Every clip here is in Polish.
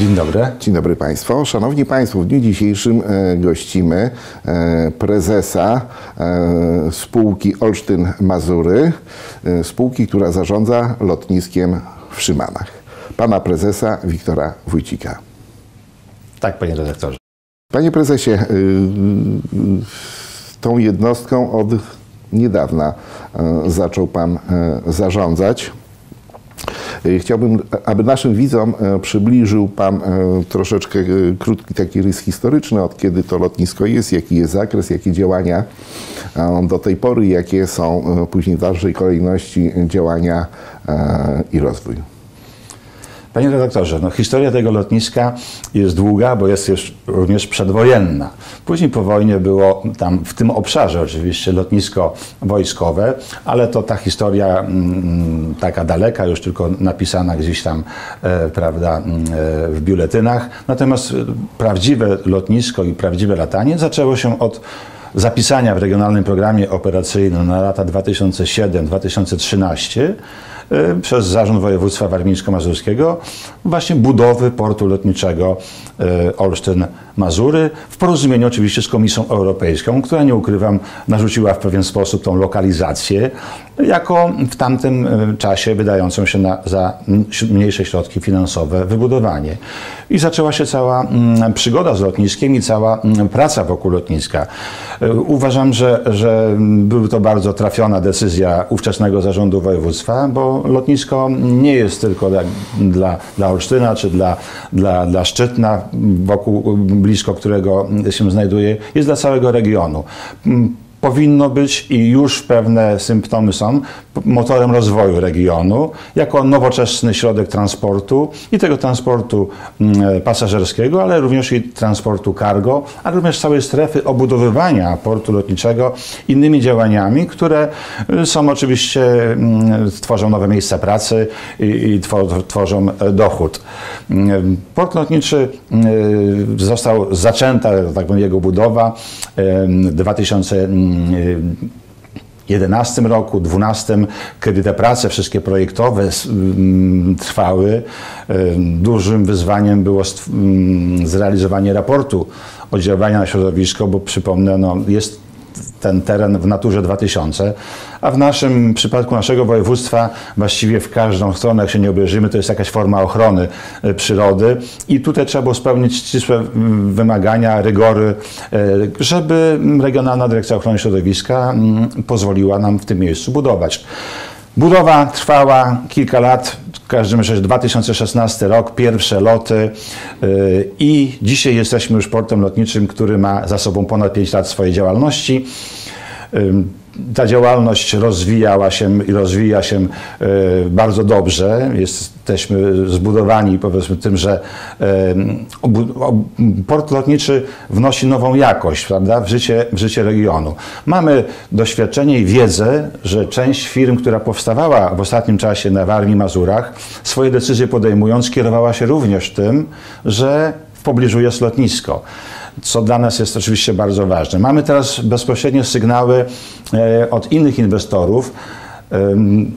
Dzień dobry. Dzień dobry Państwu. Szanowni Państwo, w dniu dzisiejszym gościmy prezesa spółki Olsztyn Mazury, spółki, która zarządza lotniskiem w Szymanach. Pana prezesa Wiktora Wójcika. Tak, panie redaktorze. Panie prezesie, tą jednostką od niedawna zaczął pan zarządzać. Chciałbym, aby naszym widzom przybliżył pan troszeczkę krótki taki rys historyczny, od kiedy to lotnisko jest, jaki jest zakres, jakie działania do tej pory, jakie są później w dalszej kolejności działania i rozwój. Panie redaktorze, no historia tego lotniska jest długa, bo jest już również przedwojenna. Później po wojnie było tam w tym obszarze oczywiście lotnisko wojskowe, ale to ta historia taka daleka, już tylko napisana gdzieś tam prawda, w biuletynach. Natomiast prawdziwe lotnisko i prawdziwe latanie zaczęło się od zapisania w Regionalnym Programie Operacyjnym na lata 2007-2013 przez Zarząd Województwa Warmińsko-Mazurskiego właśnie budowy portu lotniczego Olsztyn-Mazury w porozumieniu oczywiście z Komisją Europejską, która nie ukrywam narzuciła w pewien sposób tą lokalizację jako w tamtym czasie wydającą się za mniejsze środki finansowe wybudowanie. I zaczęła się cała przygoda z lotniskiem i cała praca wokół lotniska. Uważam, że była to bardzo trafiona decyzja ówczesnego Zarządu Województwa, bo lotnisko nie jest tylko dla Olsztyna czy dla Szczytna, wokół, blisko którego się znajduje, jest dla całego regionu. Powinno być i już pewne symptomy są motorem rozwoju regionu jako nowoczesny środek transportu i tego transportu pasażerskiego, ale również i transportu cargo, a również całej strefy obudowywania portu lotniczego innymi działaniami, które są oczywiście, tworzą nowe miejsca pracy i tworzą dochód. Port lotniczy został zaczęta, tak powiem, jego budowa 2011 roku, 2012, kiedy te prace wszystkie projektowe trwały. Dużym wyzwaniem było zrealizowanie raportu oddziaływania na środowisko, bo przypomnę, no, jest ten teren w naturze 2000, a w naszym przypadku naszego województwa właściwie w każdą stronę, jak się nie obejrzymy, to jest jakaś forma ochrony przyrody i tutaj trzeba było spełnić ścisłe wymagania, rygory, żeby Regionalna Dyrekcja Ochrony Środowiska pozwoliła nam w tym miejscu budować. Budowa trwała kilka lat, w każdym razie 2016 rok, pierwsze loty i dzisiaj jesteśmy już portem lotniczym, który ma za sobą ponad 5 lat swojej działalności. Ta działalność rozwijała się i rozwija się bardzo dobrze. Jesteśmy zbudowani, powiedzmy, tym, że port lotniczy wnosi nową jakość, prawda, w życie regionu. Mamy doświadczenie i wiedzę, że część firm, która powstawała w ostatnim czasie na Warmii i Mazurach, swoje decyzje podejmując, kierowała się również tym, że w pobliżu jest lotnisko, co dla nas jest oczywiście bardzo ważne. Mamy teraz bezpośrednio sygnały od innych inwestorów,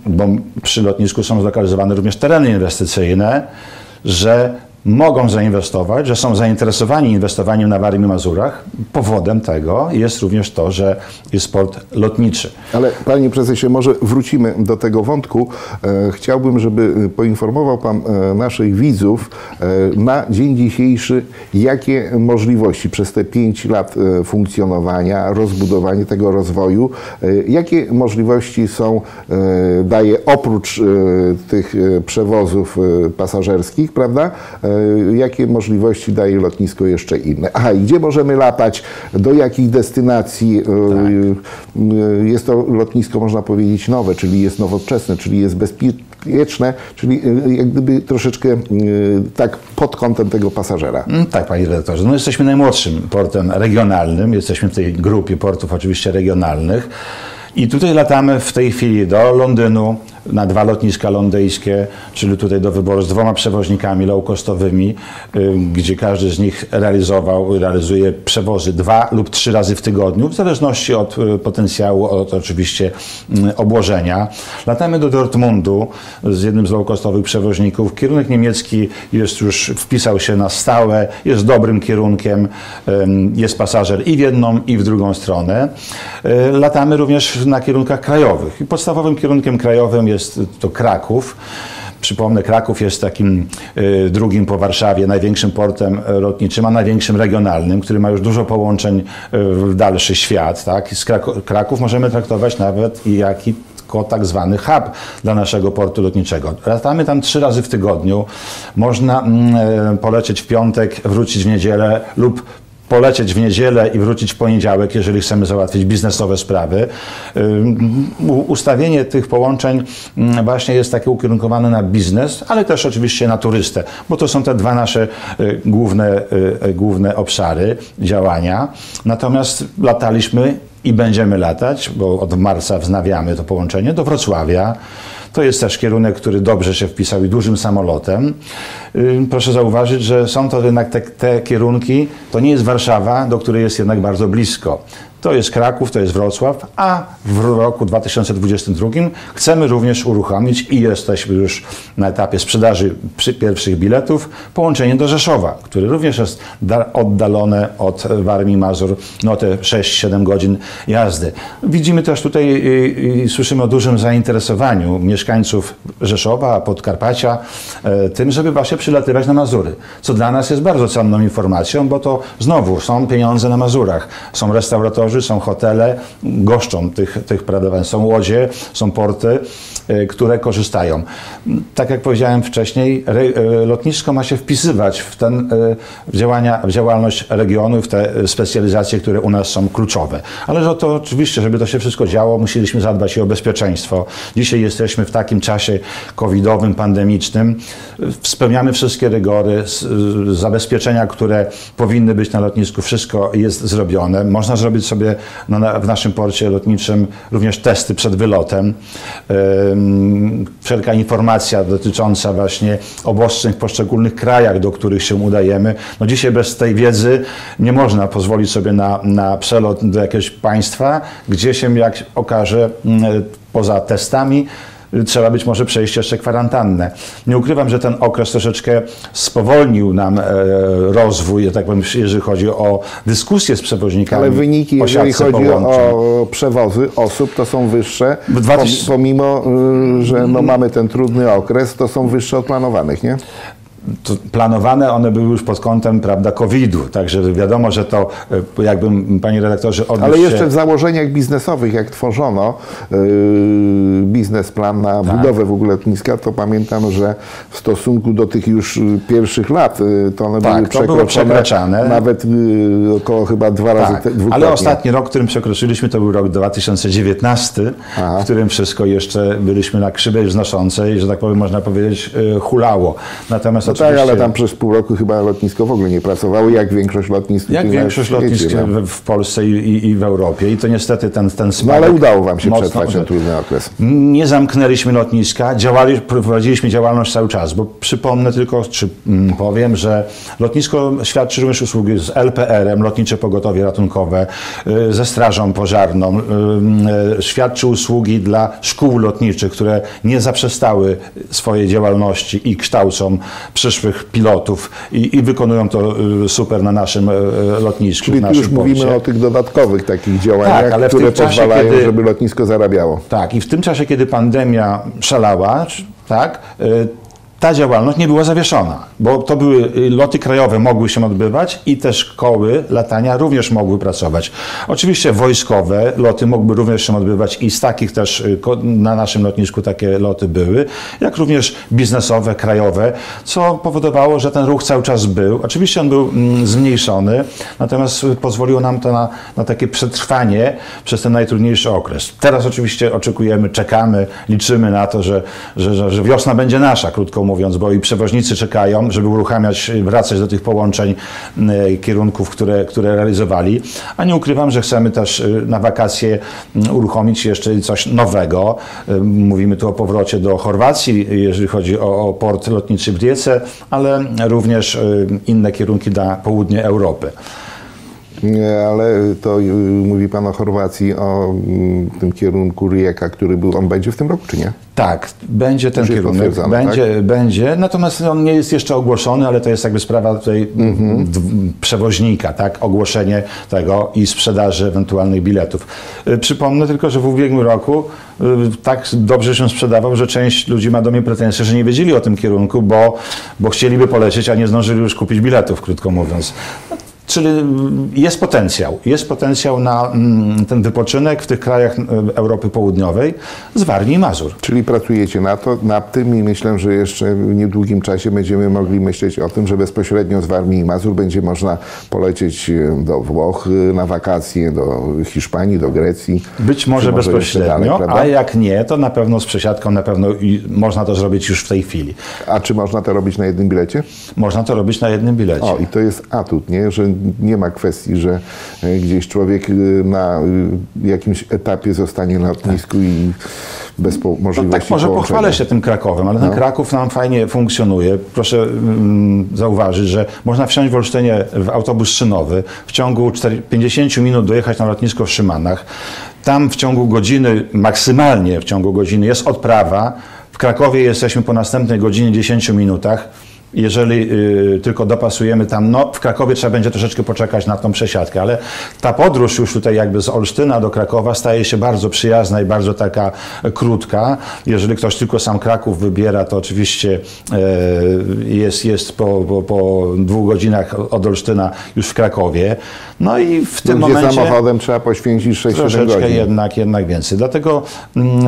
bo przy lotnisku są zlokalizowane również tereny inwestycyjne, że mogą zainwestować, że są zainteresowani inwestowaniem na Warmii i Mazurach. Powodem tego jest również to, że jest port lotniczy. Ale panie prezesie, może wrócimy do tego wątku. Chciałbym, żeby poinformował pan naszych widzów na dzień dzisiejszy, jakie możliwości przez te 5 lat funkcjonowania, rozbudowanie tego rozwoju, jakie możliwości są, daje oprócz tych przewozów pasażerskich, prawda? Jakie możliwości daje lotnisko jeszcze inne. Aha, i gdzie możemy latać, do jakich destynacji. Tak. Jest to lotnisko, można powiedzieć, nowe, czyli jest nowoczesne, czyli jest bezpieczne, czyli jak gdyby troszeczkę tak pod kątem tego pasażera. Tak, panie redaktorze. No, jesteśmy najmłodszym portem regionalnym, jesteśmy w tej grupie portów oczywiście regionalnych. I tutaj latamy w tej chwili do Londynu, na 2 lotniska londyńskie, czyli tutaj do wyboru z 2 przewoźnikami low-costowymi, gdzie każdy z nich realizuje przewozy 2 lub 3 razy w tygodniu, w zależności od potencjału, od oczywiście obłożenia. Latamy do Dortmundu z jednym z low-costowych przewoźników. Kierunek niemiecki jest już, wpisał się na stałe, jest dobrym kierunkiem, jest pasażer i w jedną, i w drugą stronę. Latamy również na kierunkach krajowych. I podstawowym kierunkiem krajowym jest to Kraków. Przypomnę, Kraków jest takim drugim po Warszawie największym portem lotniczym, a największym regionalnym, który ma już dużo połączeń w dalszy świat. Tak? Z Kraków możemy traktować nawet i jako tak zwany hub dla naszego portu lotniczego. Latamy tam 3 razy w tygodniu. Można polecieć w piątek, wrócić w niedzielę lub polecieć w niedzielę i wrócić w poniedziałek, jeżeli chcemy załatwić biznesowe sprawy. Ustawienie tych połączeń właśnie jest takie ukierunkowane na biznes, ale też oczywiście na turystę, bo to są te 2 nasze główne obszary działania. Natomiast lataliśmy i będziemy latać, bo od marca wznawiamy to połączenie do Wrocławia. To jest też kierunek, który dobrze się wpisał i dużym samolotem. Proszę zauważyć, że są to jednak te kierunki, to nie jest Warszawa, do której jest jednak bardzo blisko. To jest Kraków, to jest Wrocław, a w roku 2022 chcemy również uruchomić i jesteśmy już na etapie sprzedaży pierwszych biletów połączenie do Rzeszowa, które również jest oddalone od Warmii Mazur, no te 6-7 godzin jazdy. Widzimy też tutaj i słyszymy o dużym zainteresowaniu mieszkańców Rzeszowa, Podkarpacia tym, żeby właśnie przylatywać na Mazury, co dla nas jest bardzo cenną informacją, bo to znowu są pieniądze na Mazurach, są restauratorzy, są hotele, goszczą tych pradawań, są łodzie, są porty, które korzystają. Tak jak powiedziałem wcześniej, lotnisko ma się wpisywać w działalność regionu, w te specjalizacje, które u nas są kluczowe. Ale to oczywiście, żeby to się wszystko działo, musieliśmy zadbać i o bezpieczeństwo. Dzisiaj jesteśmy w takim czasie covidowym, pandemicznym. Spełniamy wszystkie rygory, zabezpieczenia, które powinny być na lotnisku. Wszystko jest zrobione. Można zrobić sobie w naszym porcie lotniczym również testy przed wylotem. Wszelka informacja dotycząca właśnie obostrzeń w poszczególnych krajach, do których się udajemy. No dzisiaj bez tej wiedzy nie można pozwolić sobie na przelot do jakiegoś państwa, gdzie się, jak okaże, poza testami trzeba być może przejść jeszcze kwarantannę. Nie ukrywam, że ten okres troszeczkę spowolnił nam rozwój, ja tak powiem, jeżeli chodzi o dyskusję z przewoźnikami. Ale wyniki, jeżeli chodzi o przewozy osób, to są wyższe, pomimo, że no, mamy ten trudny okres, to są wyższe od planowanych, nie? Planowane one były już pod kątem, prawda, COVID-u, także wiadomo, że to jakbym, panie redaktorze, odniósł się... Ale jeszcze w założeniach biznesowych, jak tworzono biznesplan na budowę w ogóle lotniska, to pamiętam, że w stosunku do tych już pierwszych lat to one były przekraczane, nawet około chyba 2 razy dwukrotnie. Ale ostatni rok, którym przekroczyliśmy, to był rok 2019, w którym wszystko jeszcze byliśmy na krzywej wznoszącej, że tak powiem, można powiedzieć, hulało. Natomiast no tak, ale tam przez pół roku chyba lotnisko w ogóle nie pracowało, jak większość lotnisk. Jak większość lotnisk w Polsce i w Europie. I to niestety ten spadek. No ale udało wam się przetrwać ten trudny okres. Nie zamknęliśmy lotniska, prowadziliśmy działalność cały czas, bo przypomnę tylko, czy powiem, że lotnisko świadczy również usługi z LPR-em, Lotnicze Pogotowie Ratunkowe, ze Strażą Pożarną, świadczy usługi dla szkół lotniczych, które nie zaprzestały swojej działalności i kształcą przyszłych pilotów i wykonują to super na naszym lotnisku. Czyli już mówimy o tych dodatkowych takich działaniach, tak, ale które pozwalają, żeby lotnisko zarabiało. Tak, i w tym czasie, kiedy pandemia szalała, tak, ta działalność nie była zawieszona, bo to były loty krajowe, mogły się odbywać i te szkoły latania również mogły pracować. Oczywiście wojskowe loty mogły również się odbywać i z takich też na naszym lotnisku takie loty były, jak również biznesowe, krajowe, co powodowało, że ten ruch cały czas był. Oczywiście on był zmniejszony, natomiast pozwoliło nam to na takie przetrwanie przez ten najtrudniejszy okres. Teraz oczywiście oczekujemy, czekamy, liczymy na to, że wiosna będzie nasza, krótko mówiąc. mówiąc, bo i przewoźnicy czekają, żeby uruchamiać, wracać do tych połączeń, kierunków, które realizowali. A nie ukrywam, że chcemy też na wakacje uruchomić jeszcze coś nowego. Mówimy tu o powrocie do Chorwacji, jeżeli chodzi o port lotniczy w Rijece, ale również inne kierunki na południe Europy. Ale to mówi Pan o Chorwacji, o tym kierunku Rijeka, który był, on będzie w tym roku, czy nie? Tak, będzie ten kierunek, będzie, natomiast on nie jest jeszcze ogłoszony, ale to jest jakby sprawa tutaj przewoźnika, tak, ogłoszenie tego i sprzedaży ewentualnych biletów. Przypomnę tylko, że w ubiegłym roku tak dobrze się sprzedawał, że część ludzi ma do mnie pretensje, że nie wiedzieli o tym kierunku, bo chcieliby polecieć, a nie zdążyli już kupić biletów, krótko mówiąc. Czyli jest potencjał na ten wypoczynek w tych krajach Europy Południowej z Warmii i Mazur. Czyli pracujecie nad tym i myślę, że jeszcze w niedługim czasie będziemy mogli myśleć o tym, że bezpośrednio z Warmii i Mazur będzie można polecieć do Włoch na wakacje, do Hiszpanii, do Grecji. Być może bezpośrednio, dalej, a jak nie, to na pewno z przesiadką, na pewno i można to zrobić już w tej chwili. A czy można to robić na jednym bilecie? Można to robić na jednym bilecie. O, i to jest atut, nie? Że nie ma kwestii, że gdzieś człowiek na jakimś etapie zostanie na lotnisku i bez możliwości połączenia. Tak, może pochwalę się tym Krakowem, ale ten Kraków nam fajnie funkcjonuje. Proszę zauważyć, że można wsiąść w Olsztynie w autobus szynowy, w ciągu 50 minut dojechać na lotnisko w Szymanach. Tam w ciągu godziny, maksymalnie w ciągu godziny jest odprawa. W Krakowie jesteśmy po następnej godzinie 10 minutach. Jeżeli tylko dopasujemy tam, no w Krakowie trzeba będzie troszeczkę poczekać na tą przesiadkę, ale ta podróż już tutaj jakby z Olsztyna do Krakowa staje się bardzo przyjazna i bardzo taka krótka. Jeżeli ktoś tylko sam Kraków wybiera, to oczywiście jest po 2 godzinach od Olsztyna już w Krakowie. No i w tym momencie samochodem trzeba poświęcić 6-7 godzin. Troszeczkę jednak więcej. Dlatego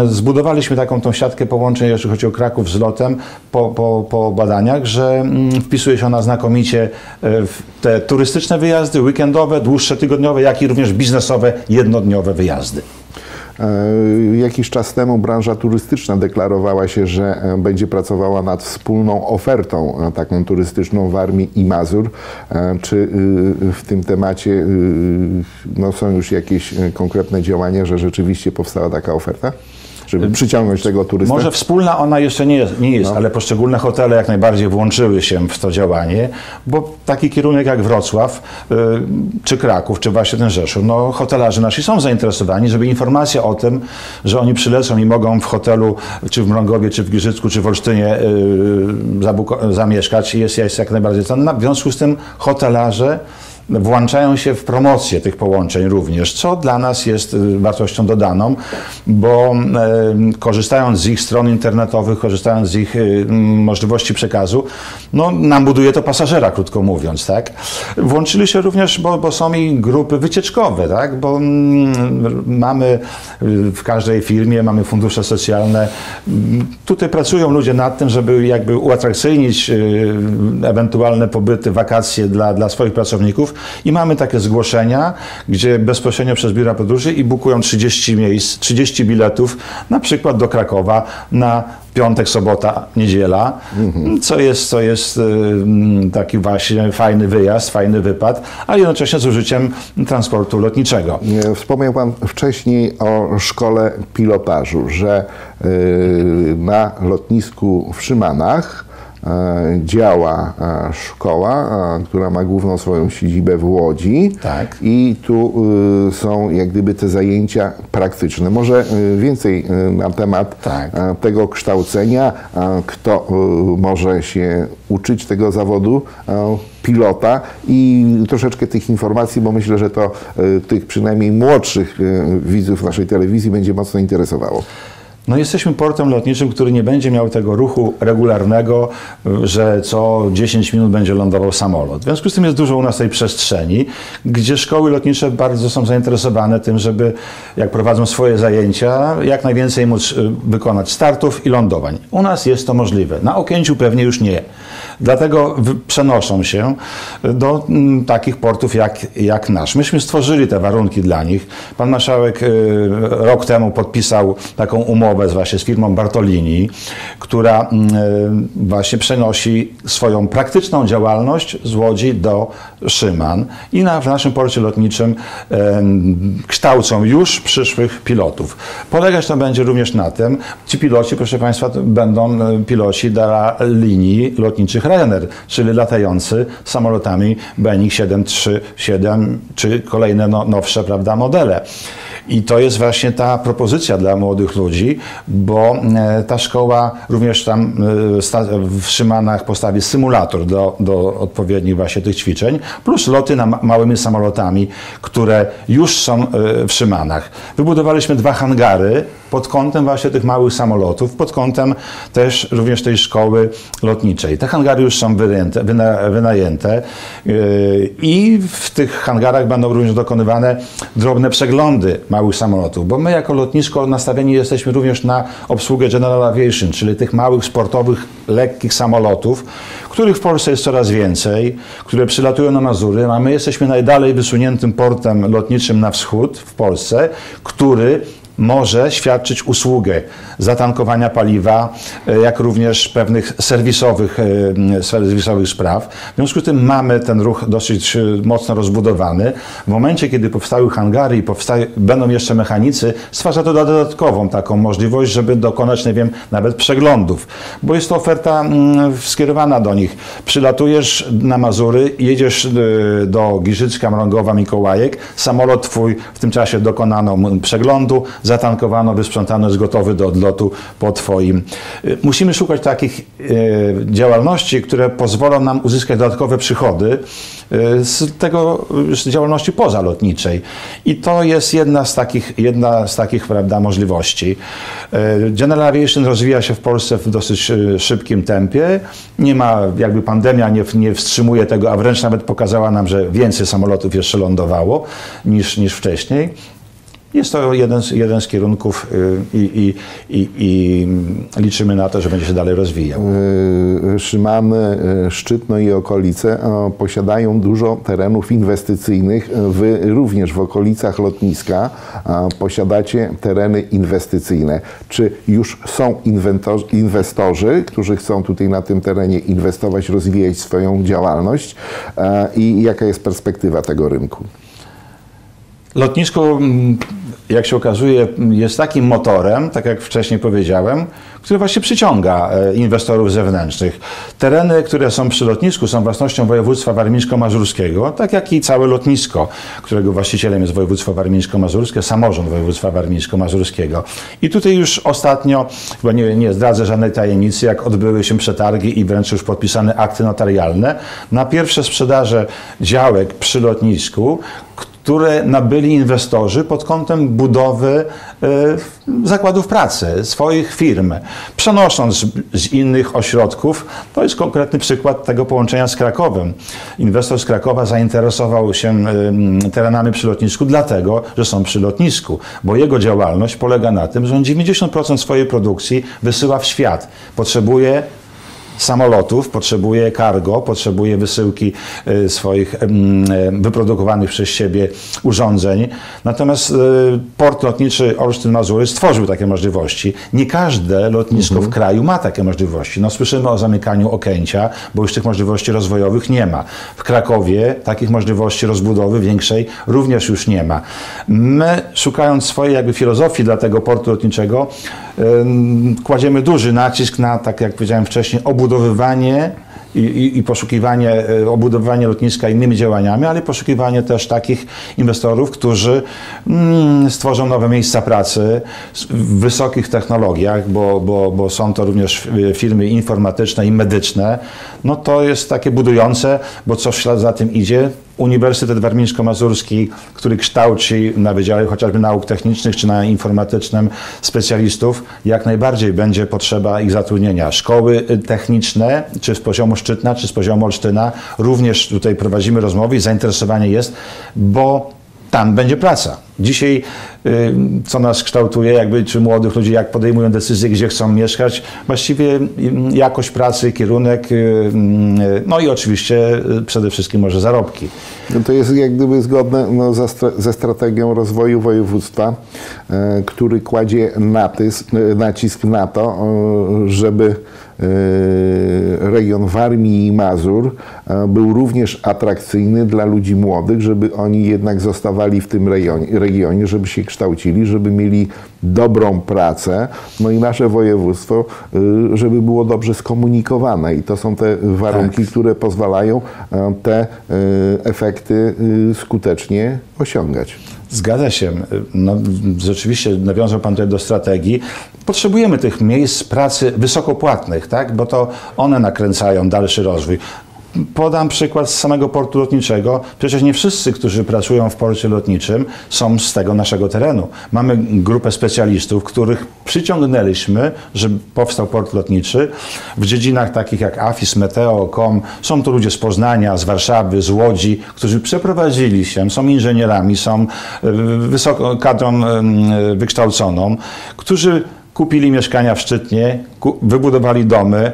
zbudowaliśmy taką tą siatkę połączeń, jeżeli chodzi o Kraków z lotem po badaniach, że wpisuje się ona znakomicie w te turystyczne wyjazdy, weekendowe, dłuższe tygodniowe, jak i również biznesowe, jednodniowe wyjazdy. Jakiś czas temu branża turystyczna deklarowała się, że będzie pracowała nad wspólną ofertą taką turystyczną Warmii i Mazur. Czy w tym temacie no, są już jakieś konkretne działania, że rzeczywiście powstała taka oferta? Żeby przyciągnąć tego turystę? Może wspólna ona jeszcze nie jest, ale poszczególne hotele jak najbardziej włączyły się w to działanie, bo taki kierunek jak Wrocław, czy Kraków, czy właśnie ten Rzeszów, no hotelarze nasi są zainteresowani, żeby informacja o tym, że oni przylecą i mogą w hotelu, czy w Mrągowie, czy w Giżycku, czy w Olsztynie zamieszkać, jest jak najbardziej cenne. W związku z tym hotelarze włączają się w promocję tych połączeń również, co dla nas jest wartością dodaną, bo korzystając z ich stron internetowych, korzystając z ich możliwości przekazu, no nam buduje to pasażera, krótko mówiąc, tak? Włączyli się również, bo są i grupy wycieczkowe, tak? Bo mamy w każdej firmie, mamy fundusze socjalne. Tutaj pracują ludzie nad tym, żeby jakby uatrakcyjnić ewentualne pobyty, wakacje dla swoich pracowników. I mamy takie zgłoszenia, gdzie bezpośrednio przez biura podróży i bukują 30 miejsc, 30 biletów, na przykład do Krakowa na piątek, sobota, niedziela, co jest taki właśnie fajny wyjazd, fajny wypad, a jednocześnie z użyciem transportu lotniczego. Wspomniał Pan wcześniej o szkole pilotażu, że na lotnisku w Szymanach działa szkoła, która ma główną swoją siedzibę w Łodzi. Tak. I tu są jak gdyby te zajęcia praktyczne. Może więcej na temat tego kształcenia, kto może się uczyć tego zawodu pilota i troszeczkę tych informacji, bo myślę, że to tych przynajmniej młodszych widzów naszej telewizji będzie mocno interesowało. No jesteśmy portem lotniczym, który nie będzie miał tego ruchu regularnego, że co 10 minut będzie lądował samolot. W związku z tym jest dużo u nas tej przestrzeni, gdzie szkoły lotnicze bardzo są zainteresowane tym, żeby jak prowadzą swoje zajęcia, jak najwięcej móc wykonać startów i lądowań. U nas jest to możliwe. Na Okęciu pewnie już nie. Dlatego przenoszą się do takich portów jak nasz. Myśmy stworzyli te warunki dla nich. Pan marszałek rok temu podpisał taką umowę właśnie z firmą Bartolini, która właśnie przenosi swoją praktyczną działalność z Łodzi do Szyman i w naszym porcie lotniczym kształcą już przyszłych pilotów. Polegać to będzie również na tym, ci piloci, proszę Państwa, będą piloci dla linii lotniczych Ryanair, czyli latający samolotami Boeing 737 czy kolejne nowsze, prawda, modele. I to jest właśnie ta propozycja dla młodych ludzi, bo ta szkoła również tam w Szymanach postawi symulator do odpowiednich właśnie tych ćwiczeń, plus loty małymi samolotami, które już są w Szymanach. Wybudowaliśmy dwa hangary pod kątem właśnie tych małych samolotów, pod kątem też również tej szkoły lotniczej. Te hangary już są wynajęte i w tych hangarach będą również dokonywane drobne przeglądy małych samolotów, bo my jako lotnisko nastawieni jesteśmy również na obsługę General Aviation, czyli tych małych, sportowych, lekkich samolotów, których w Polsce jest coraz więcej, które przylatują na Mazury, a my jesteśmy najdalej wysuniętym portem lotniczym na wschód w Polsce, który może świadczyć usługę zatankowania paliwa, jak również pewnych serwisowych spraw. W związku z tym mamy ten ruch dosyć mocno rozbudowany. W momencie, kiedy powstały hangary i będą jeszcze mechanicy, stwarza to dodatkową taką możliwość, żeby dokonać, nie wiem, nawet przeglądów, bo jest to oferta skierowana do nich. Przylatujesz na Mazury, jedziesz do Giżycka, Mrągowa, Mikołajek, samolot twój, w tym czasie dokonano przeglądu, zatankowano, wysprzątano, jest gotowy do odlotu po Twoim. Musimy szukać takich działalności, które pozwolą nam uzyskać dodatkowe przychody z działalności pozalotniczej. I to jest jedna z takich, prawda, możliwości. General Aviation rozwija się w Polsce w dosyć szybkim tempie. Nie ma, jakby pandemia nie wstrzymuje tego, a wręcz nawet pokazała nam, że więcej samolotów jeszcze lądowało niż wcześniej. Jest to jeden z kierunków i liczymy na to, że będzie się dalej rozwijał. Szymany, Szczytno i okolice posiadają dużo terenów inwestycyjnych. Wy również w okolicach lotniska posiadacie tereny inwestycyjne. Czy już są inwestorzy, którzy chcą tutaj na tym terenie inwestować, rozwijać swoją działalność? I jaka jest perspektywa tego rynku? Lotnisko, jak się okazuje, jest takim motorem, tak jak wcześniej powiedziałem, który właśnie przyciąga inwestorów zewnętrznych. Tereny, które są przy lotnisku, są własnością województwa warmińsko-mazurskiego, tak jak i całe lotnisko, którego właścicielem jest województwo warmińsko-mazurskie, samorząd województwa warmińsko-mazurskiego. I tutaj już ostatnio, bo nie zdradzę żadnej tajemnicy, jak odbyły się przetargi i wręcz już podpisane akty notarialne na pierwsze sprzedaże działek przy lotnisku, które nabyli inwestorzy pod kątem budowy zakładów pracy, swoich firm, przenosząc z innych ośrodków. To jest konkretny przykład tego połączenia z Krakowem. Inwestor z Krakowa zainteresował się terenami przy lotnisku dlatego, że są przy lotnisku, bo jego działalność polega na tym, że on 90% swojej produkcji wysyła w świat. Potrzebuje samolotów, potrzebuje cargo, potrzebuje wysyłki swoich wyprodukowanych przez siebie urządzeń. Natomiast port lotniczy Olsztyn Mazury stworzył takie możliwości. Nie każde lotnisko w kraju ma takie możliwości. No, słyszymy o zamykaniu Okęcia, bo już tych możliwości rozwojowych nie ma. W Krakowie takich możliwości rozbudowy większej również już nie ma. My, szukając swojej jakby filozofii dla tego portu lotniczego, kładziemy duży nacisk na, tak jak powiedziałem wcześniej, obudowywanie i poszukiwanie, obudowywanie lotniska innymi działaniami, ale poszukiwanie też takich inwestorów, którzy stworzą nowe miejsca pracy w wysokich technologiach, bo są to również firmy informatyczne i medyczne. No to jest takie budujące, bo co w ślad za tym idzie? Uniwersytet Warmińsko-Mazurski, który kształci na Wydziale chociażby Nauk Technicznych czy na Informatycznym specjalistów, jak najbardziej będzie potrzeba ich zatrudnienia. Szkoły techniczne, czy z poziomu Szczytna, czy z poziomu Olsztyna, również tutaj prowadzimy rozmowy i zainteresowanie jest, bo tam będzie praca. Dzisiaj co nas kształtuje, jakby, czy młodych ludzi, jak podejmują decyzje, gdzie chcą mieszkać, właściwie jakość pracy, kierunek, no i oczywiście przede wszystkim może zarobki. No to jest jak gdyby zgodne no, ze strategią rozwoju województwa, który kładzie nacisk na to, żeby region Warmii i Mazur był również atrakcyjny dla ludzi młodych, żeby oni jednak zostawali w tym regionie, żeby się kształcili, żeby mieli dobrą pracę, no i nasze województwo, żeby było dobrze skomunikowane i to są te warunki, tak, które pozwalają te efekty skutecznie osiągać. Zgadza się. No, rzeczywiście nawiązał Pan tutaj do strategii. Potrzebujemy tych miejsc pracy wysokopłatnych, tak? Bo to one nakręcają dalszy rozwój. Podam przykład z samego portu lotniczego. Przecież nie wszyscy, którzy pracują w porcie lotniczym, są z tego naszego terenu. Mamy grupę specjalistów, których przyciągnęliśmy, żeby powstał port lotniczy. W dziedzinach takich jak AFIS, METEO, Com są to ludzie z Poznania, z Warszawy, z Łodzi, którzy przeprowadzili się, są inżynierami, są wysoką kadrą wykształconą, którzy kupili mieszkania w Szczytnie, wybudowali domy,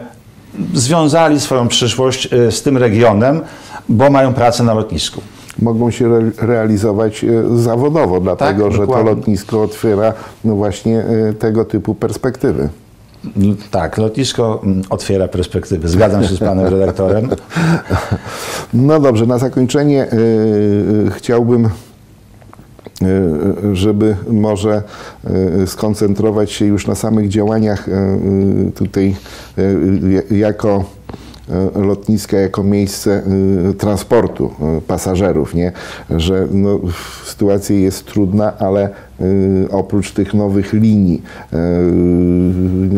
związali swoją przyszłość z tym regionem, bo mają pracę na lotnisku. Mogą się realizować zawodowo, dlatego tak, że to lotnisko otwiera no właśnie tego typu perspektywy. Tak, lotnisko otwiera perspektywy. Zgadzam się z panem redaktorem. No dobrze, na zakończenie chciałbym, żeby może skoncentrować się już na samych działaniach tutaj jako lotniska, jako miejsce transportu pasażerów, nie? Że no, sytuacja jest trudna, ale oprócz tych nowych linii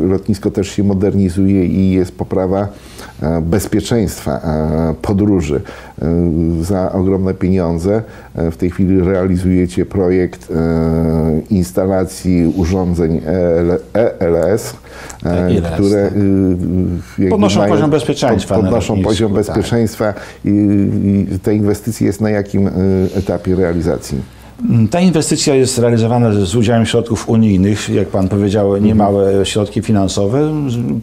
lotnisko też się modernizuje i jest poprawa bezpieczeństwa podróży. Za ogromne pieniądze w tej chwili realizujecie projekt instalacji urządzeń ELS, które podnoszą poziom bezpieczeństwa. Podnoszą poziom bezpieczeństwa i te inwestycje jest na jakim etapie realizacji? Ta inwestycja jest realizowana z udziałem środków unijnych, jak Pan powiedział, niemałe środki finansowe.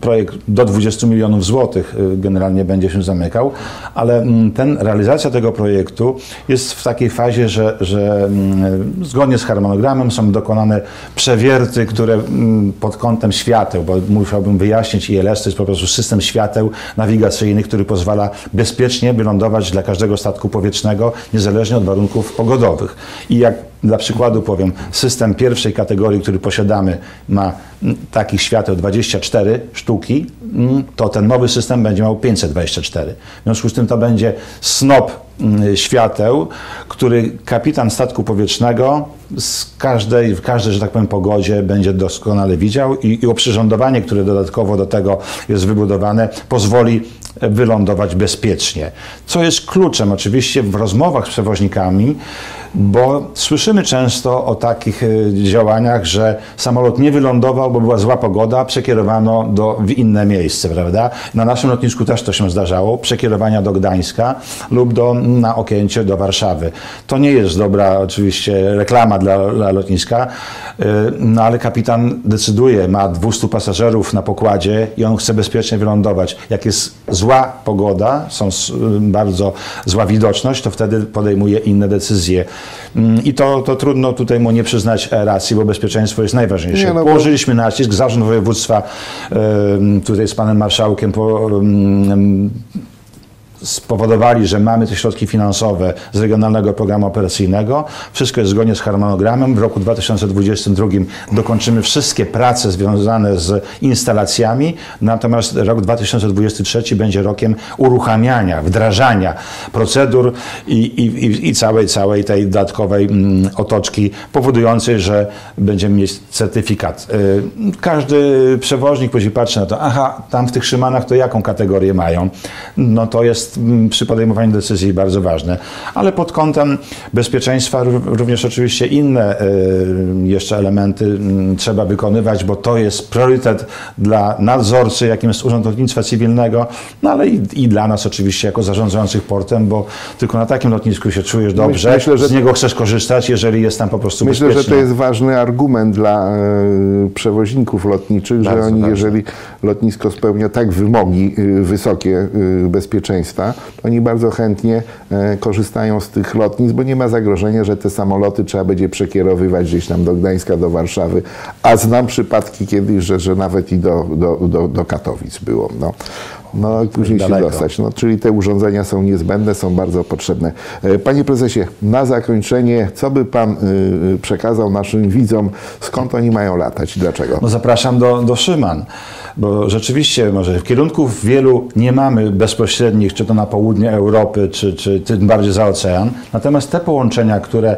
Projekt do 20 milionów złotych generalnie będzie się zamykał, ale realizacja tego projektu jest w takiej fazie, że zgodnie z harmonogramem są dokonane przewierty, które pod kątem świateł, bo musiałbym wyjaśnić, ILS to jest po prostu system świateł nawigacyjny, który pozwala bezpiecznie wylądować dla każdego statku powietrznego, niezależnie od warunków pogodowych. I jak dla przykładu powiem, system pierwszej kategorii, który posiadamy, ma takich świateł 24 sztuki, to ten nowy system będzie miał 524. W związku z tym to będzie snop świateł, który kapitan statku powietrznego w każdej, że tak powiem, pogodzie będzie doskonale widział i oprzyrządowanie, które dodatkowo do tego jest wybudowane, pozwoli wylądować bezpiecznie. Co jest kluczem oczywiście w rozmowach z przewoźnikami, bo słyszymy często o takich działaniach, że samolot nie wylądował, bo była zła pogoda, przekierowano w inne miejsce, prawda? Na naszym lotnisku też to się zdarzało, przekierowania do Gdańska lub na Okęcie do Warszawy. To nie jest dobra oczywiście reklama dla lotniska, no ale kapitan decyduje, ma 200 pasażerów na pokładzie i on chce bezpiecznie wylądować. Jak jest zła pogoda, bardzo zła widoczność, to wtedy podejmuje inne decyzje. I to trudno tutaj mu nie przyznać racji, bo bezpieczeństwo jest najważniejsze. Nie, no położyliśmy nacisk, Zarząd Województwa tutaj z panem marszałkiem spowodowali, że mamy te środki finansowe z Regionalnego Programu Operacyjnego. Wszystko jest zgodnie z harmonogramem. W roku 2022 dokończymy wszystkie prace związane z instalacjami, natomiast rok 2023 będzie rokiem uruchamiania, wdrażania procedur i całej tej dodatkowej otoczki powodującej, że będziemy mieć certyfikat. Każdy przewoźnik, jeśli patrzy na to, aha, tam w tych Szymanach to jaką kategorię mają, no to jest jest przy podejmowaniu decyzji bardzo ważne, ale pod kątem bezpieczeństwa również oczywiście inne jeszcze elementy trzeba wykonywać, bo to jest priorytet dla nadzorcy, jakim jest Urząd Lotnictwa Cywilnego, no ale i dla nas oczywiście jako zarządzających portem, bo tylko na takim lotnisku się czujesz dobrze, myślę, że z niego chcesz korzystać, jeżeli jest tam po prostu bezpiecznie. Myślę, że to jest ważny argument dla przewoźników lotniczych, bardzo, że oni, jeżeli lotnisko spełnia tak wymogi wysokie bezpieczeństwa, oni bardzo chętnie korzystają z tych lotnisk, bo nie ma zagrożenia, że te samoloty trzeba będzie przekierowywać gdzieś tam do Gdańska, do Warszawy, a znam przypadki kiedyś, że nawet i do Katowic było. No później daleko się dostać. No, czyli te urządzenia są niezbędne, są bardzo potrzebne. Panie prezesie, na zakończenie, co by pan przekazał naszym widzom, skąd oni mają latać i dlaczego? No zapraszam do Szyman, bo rzeczywiście może w kierunku wielu nie mamy bezpośrednich, czy to na południe Europy, czy tym bardziej za ocean. Natomiast te połączenia, które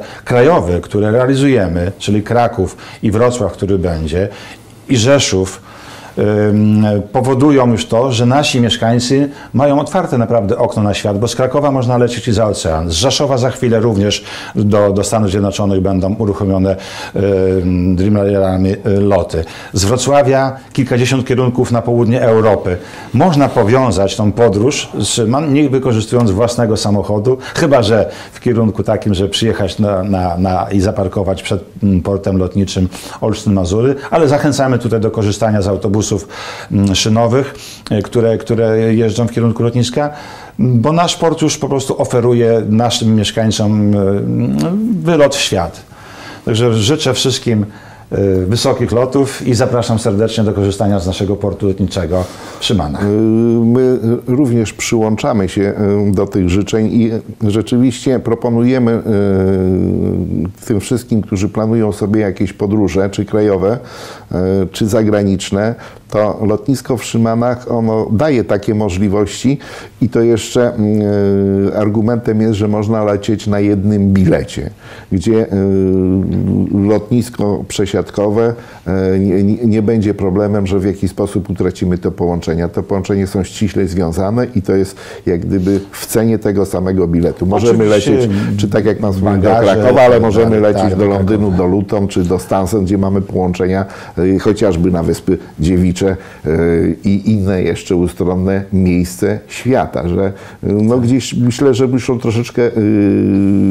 realizujemy, czyli Kraków i Wrocław, który będzie, i Rzeszów, powodują już to, że nasi mieszkańcy mają otwarte naprawdę okno na świat, bo z Krakowa można lecieć i za ocean. Z Rzeszowa za chwilę również do Stanów Zjednoczonych będą uruchomione Dreamlinerami loty. Z Wrocławia kilkadziesiąt kierunków na południe Europy. Można powiązać tą podróż z Szyman, nie wykorzystując własnego samochodu, chyba że w kierunku takim, że przyjechać i zaparkować przed portem lotniczym Olsztyn-Mazury, ale zachęcamy tutaj do korzystania z autobusu szynowych, które jeżdżą w kierunku lotniska, bo nasz port już po prostu oferuje naszym mieszkańcom wylot w świat. Także życzę wszystkim wysokich lotów i zapraszam serdecznie do korzystania z naszego portu lotniczego w Szymanach. My również przyłączamy się do tych życzeń i rzeczywiście proponujemy tym wszystkim, którzy planują sobie jakieś podróże, czy krajowe, czy zagraniczne, to lotnisko w Szymanach, ono daje takie możliwości i to jeszcze argumentem jest, że można lecieć na jednym bilecie, gdzie lotnisko przesiadkowe nie będzie problemem, że w jakiś sposób utracimy te połączenia. Te połączenia są ściśle związane i to jest jak gdyby w cenie tego samego biletu. Możemy lecieć, czy tak jak nas mówił, do Krakowa, ale możemy lecieć do Londynu, do Luton, czy do Stansen, gdzie mamy połączenia chociażby na Wyspy Dziewicze, i inne jeszcze ustronne miejsce świata, że no gdzieś myślę, że muszą troszeczkę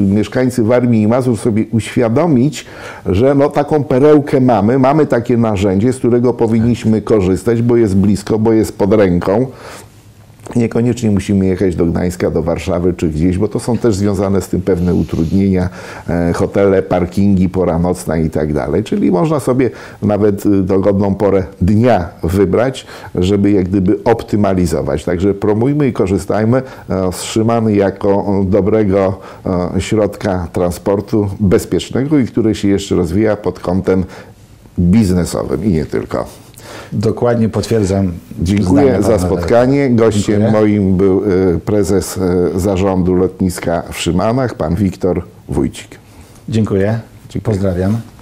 mieszkańcy Warmii i Mazur sobie uświadomić, że no taką perełkę mamy takie narzędzie, z którego powinniśmy korzystać, bo jest blisko, bo jest pod ręką. Niekoniecznie musimy jechać do Gdańska, do Warszawy czy gdzieś, bo to są też związane z tym pewne utrudnienia, hotele, parkingi, pora nocna i tak dalej. Czyli można sobie nawet dogodną porę dnia wybrać, żeby jak gdyby optymalizować. Także promujmy i korzystajmy z Szyman jako dobrego środka transportu bezpiecznego i który się jeszcze rozwija pod kątem biznesowym i nie tylko. Dokładnie potwierdzam. Dziękuję za spotkanie. Gościem moim był prezes zarządu lotniska w Szymanach, pan Wiktor Wójcik. Dziękuję. Pozdrawiam.